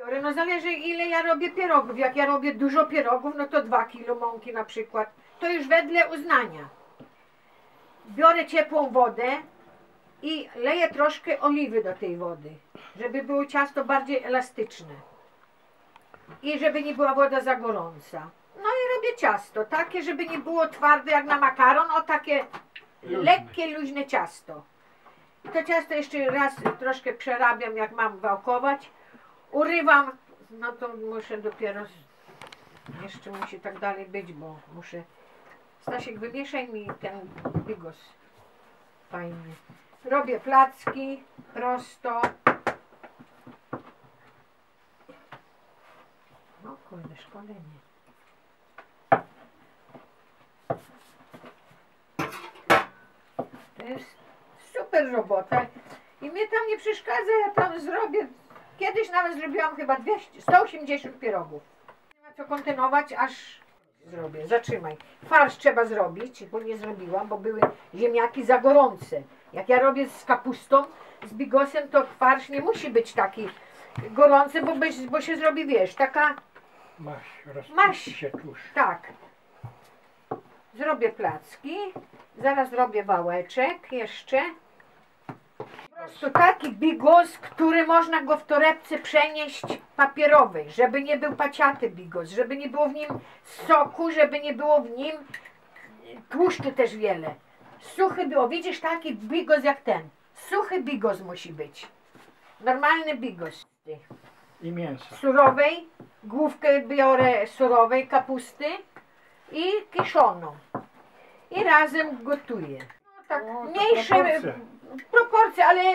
biorę. No zależy, ile ja robię pierogów. Jak ja robię dużo pierogów, no to 2 kilo mąki na przykład. To już wedle uznania. Biorę ciepłą wodę i leję troszkę oliwy do tej wody, żeby było ciasto bardziej elastyczne. I żeby nie była woda za gorąca. No i robię ciasto, takie, żeby nie było twarde jak na makaron, o takie lekkie, luźne ciasto. To ciasto jeszcze raz troszkę przerabiam, jak mam wałkować. Urywam, no to muszę dopiero, jeszcze musi tak dalej być, bo muszę. Stasiek, wymieszaj mi ten bigos. Fajnie. Robię placki prosto. No kurde, szkolenie. To jest super robota i mnie tam nie przeszkadza, ja tam zrobię, kiedyś nawet zrobiłam chyba 180 pierogów. Nie ma co kontynuować, aż zrobię, zatrzymaj. Farsz trzeba zrobić, bo nie zrobiłam, bo były ziemniaki za gorące. Jak ja robię z kapustą, z bigosem, to farsz nie musi być taki gorący, bo się zrobi, wiesz, taka... Maś się tłuszcz. Tak. Zrobię placki, zaraz zrobię wałeczek jeszcze. Po prostu taki bigos, który można go w torebce przenieść papierowej, żeby nie był paciaty bigos, żeby nie było w nim soku, żeby nie było w nim tłuszczu też wiele. Suchy było, widzisz, taki bigos jak ten. Suchy bigos musi być. Normalny bigos. I mięso. Surowej, główkę biorę surowej kapusty i kiszoną. I razem gotuję. No tak, o, mniejsze proporcje, ale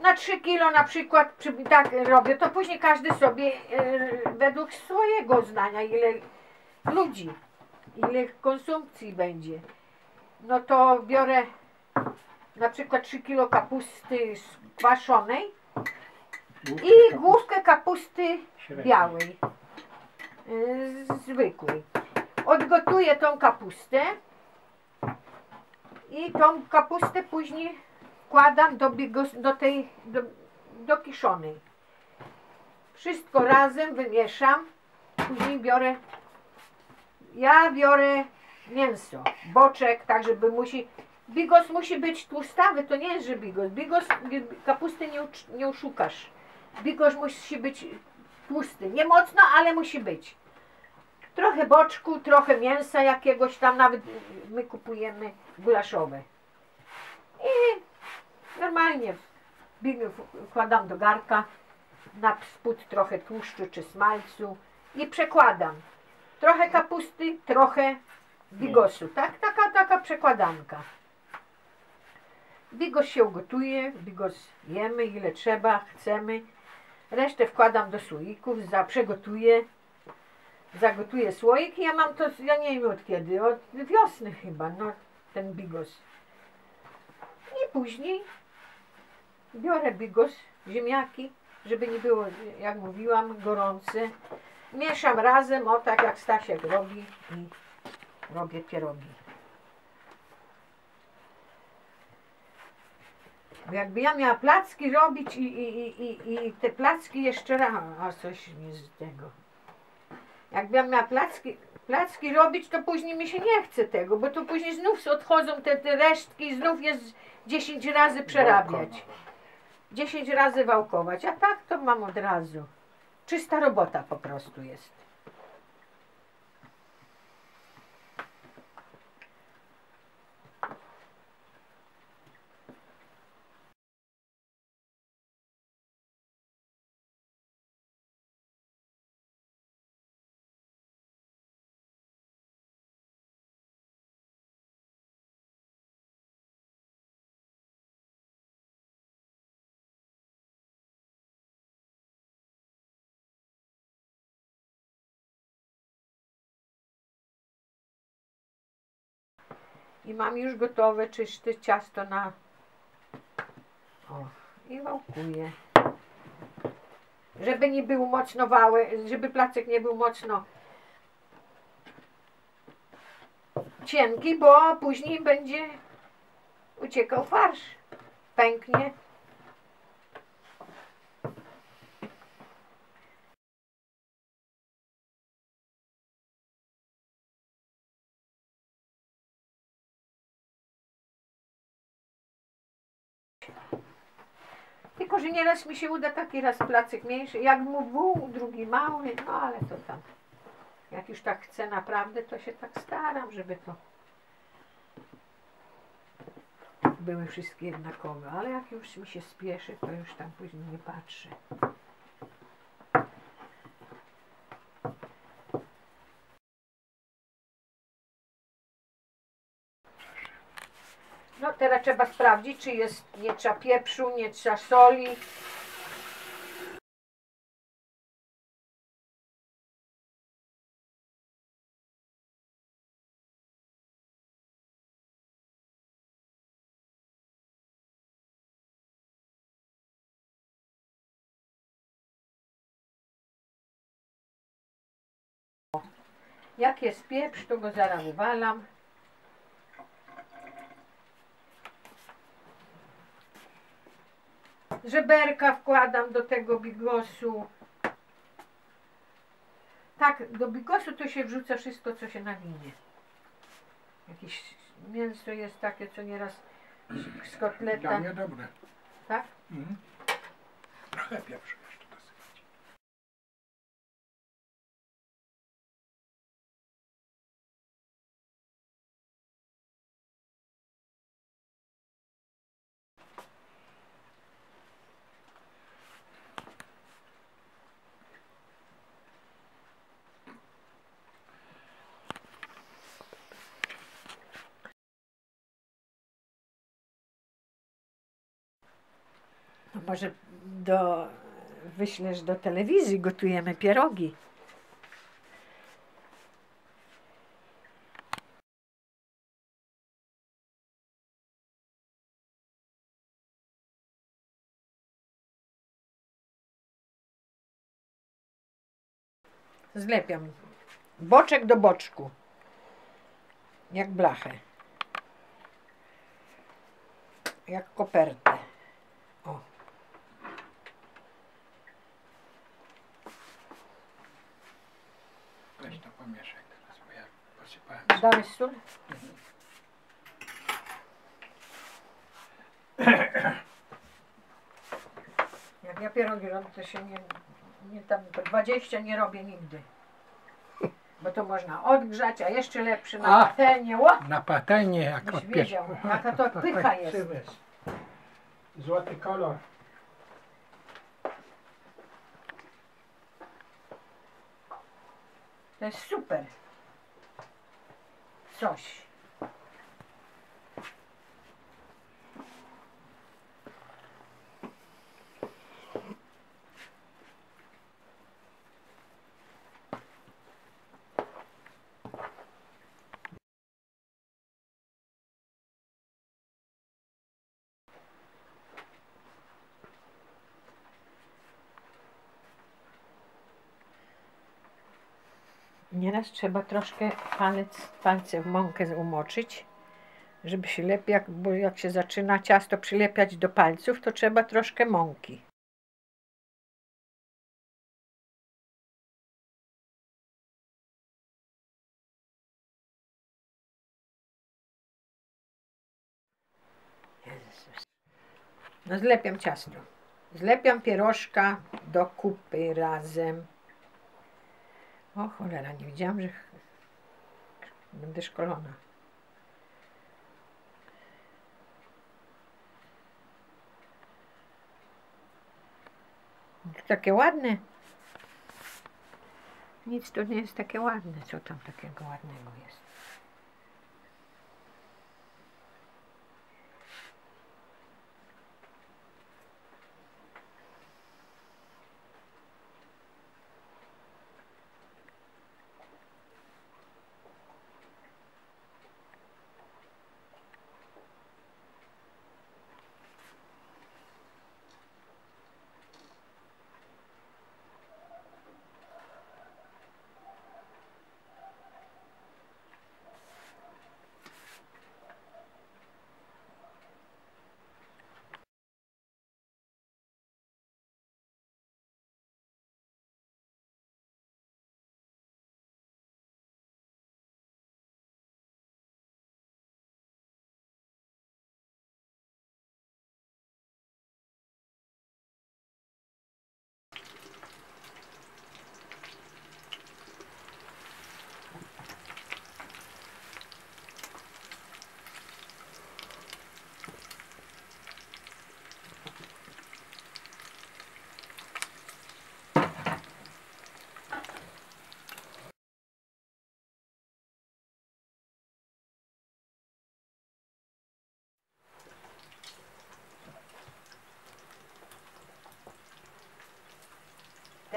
na 3 kilo na przykład tak robię. To później każdy sobie według swojego zdania, ile ludzi, ile konsumpcji będzie. No to biorę na przykład 3 kilo kapusty kwaszonej i główkę kapusty białej, zwykłej. Odgotuję tą kapustę i tą kapustę później wkładam do kiszonej. Wszystko razem wymieszam, później biorę, mięso, boczek, tak żeby bigos musi być tłustawy, to nie jest, że bigos kapusty nie oszukasz. Bigos musi być tłusty, nie mocno, ale musi być. Trochę boczku, trochę mięsa jakiegoś tam, nawet my kupujemy gulaszowe. I normalnie wkładam do garnka, na spód trochę tłuszczu czy smalcu i przekładam. Trochę kapusty, trochę bigosu, tak? Taka przekładanka. Bigos się ugotuje, bigos jemy ile trzeba, chcemy. Resztę wkładam do słoików, zagotuję słoik i ja mam to, ja nie wiem od kiedy, od wiosny chyba, no ten bigos. I później biorę bigos, ziemniaki, żeby nie było, jak mówiłam, gorące. Mieszam razem, o tak jak Stasiek robi i robię pierogi. Jakby ja miała placki robić i te placki jeszcze raz, a coś nie z tego. Jakbym miała placki robić, to później mi się nie chce tego, bo to później znów odchodzą te resztki, znów jest 10 razy przerabiać. 10 razy wałkować, a tak to mam od razu. Czysta robota po prostu jest. I mam już gotowe, czyste ciasto na... O, i wałkuję. Żeby nie był mocno żeby placek nie był mocno cienki, bo później będzie uciekał farsz. Pęknie. Tylko, że nieraz mi się uda taki raz placyk mniejszy, jak mu był, drugi mały, no ale to tam. Jak już tak chcę naprawdę, to się tak staram, żeby to były wszystkie jednakowe, ale jak już mi się spieszy, to już tam później nie patrzę. No teraz trzeba sprawdzić, czy jest, nie trzeba pieprzu, nie trzeba soli. Jak jest pieprz, to go zaraz uwalam. Żeberka wkładam do tego bigosu. Tak, do bigosu to się wrzuca wszystko, co się nawinie. Jakieś mięso jest takie, co nieraz z kotleta. Dla mnie dobre. Tak? Mhm. Trochę pieprzu jeszcze dosypać. Może wyślesz do telewizji, gotujemy pierogi. Zlepiam boczek do boczku, jak blachę, jak kopertę. O. To pomieszek teraz, bo ja posypałem. Dałeś sól? Jak ja pierogi robię, to się nie tam 20 nie robię nigdy. Bo to można odgrzać, a jeszcze lepszy na patelnię. Na patelnię jak odpiesz. Jaka to pycha jest. Złoty kolor. To jest super coś. Nieraz trzeba troszkę palce w mąkę umoczyć, żeby się lepiej, bo jak się zaczyna ciasto przylepiać do palców, to trzeba troszkę mąki. Jezus. No zlepiam ciasto. Zlepiam pierożka do kupy razem. O cholera, nie widziałam, że będę szkolona. Takie ładne. Nic tu nie jest takie ładne. Co tam takiego ładnego jest?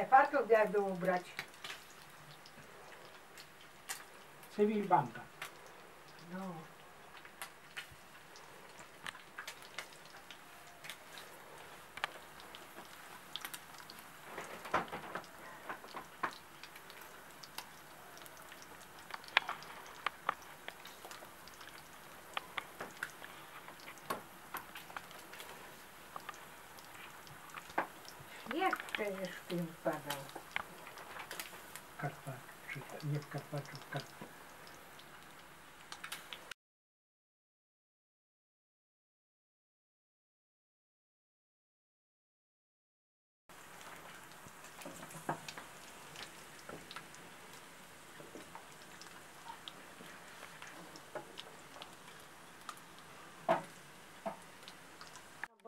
fartuch jakby ubrać. Cywilbanka. No. Śnieg przecież w tym padał. Karpaczu, nie w Karpaczu, w Karpaczu.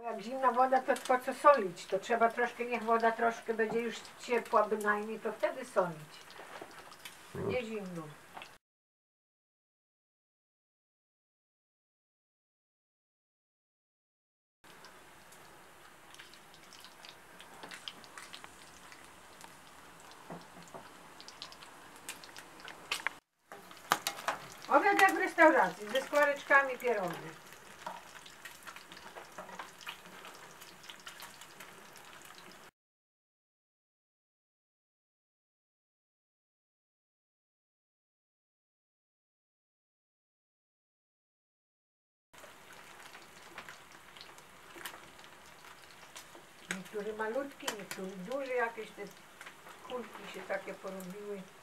Jak zimna woda, to po co solić? To trzeba troszkę, niech woda troszkę będzie już ciepła bynajmniej, to wtedy solić. Nie zimno. Obiad jak w restauracji, ze skwareczkami pierogi. Niektóry malutkie, niektóry duże, jakieś te kulki się takie porobiły.